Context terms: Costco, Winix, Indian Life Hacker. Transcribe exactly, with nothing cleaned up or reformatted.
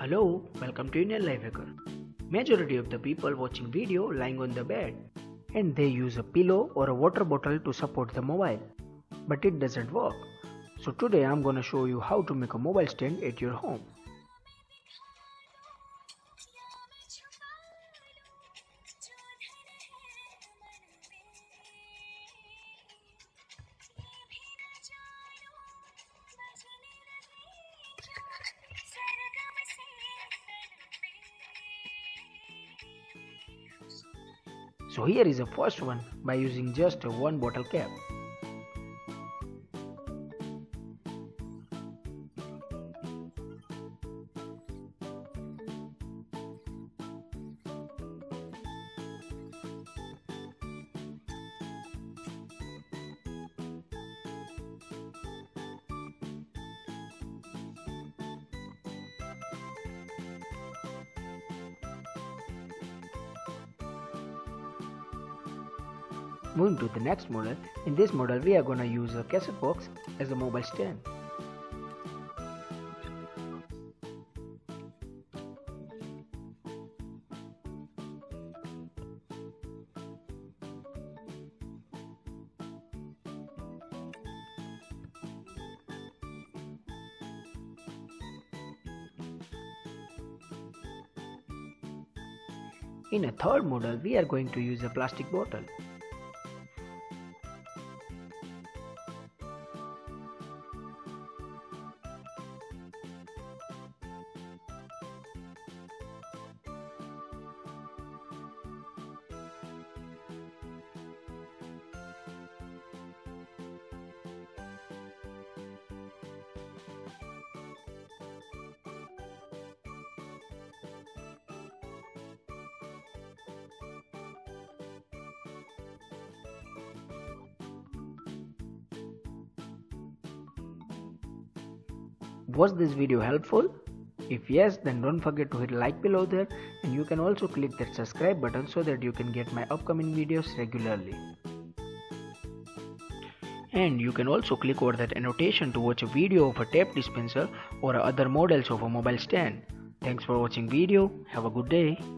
Hello, welcome to Indian Life Hacker. Majority of the people watching video lying on the bed and they use a pillow or a water bottle to support the mobile. But it doesn't work. So today I'm gonna show you how to make a mobile stand at your home. So here is the first one by using just one bottle cap. Moving to the next model, in this model we are gonna use a cassette box as a mobile stand. In a third model, we are going to use a plastic bottle. Was this video helpful? If yes, then don't forget to hit like below there, and you can also click that subscribe button so that you can get my upcoming videos regularly. And you can also click over that annotation to watch a video of a tape dispenser or other models of a mobile stand. Thanks for watching video. Have a good day.